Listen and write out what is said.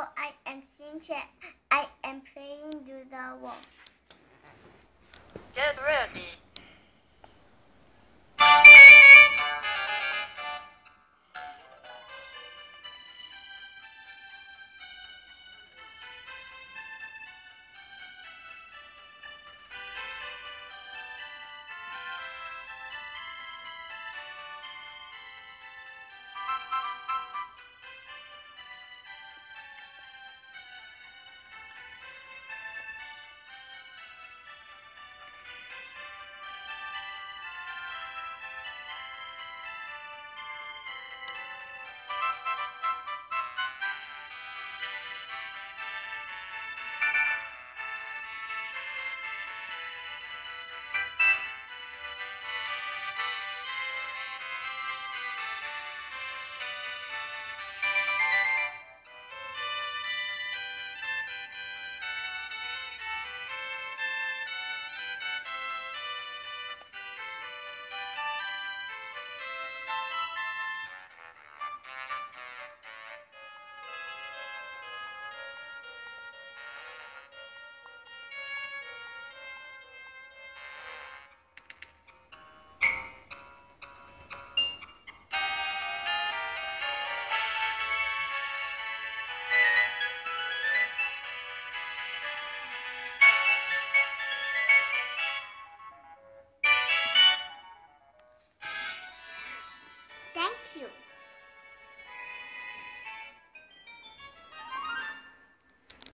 Hello, I am Xinchen. I am playing to the wall. Get ready.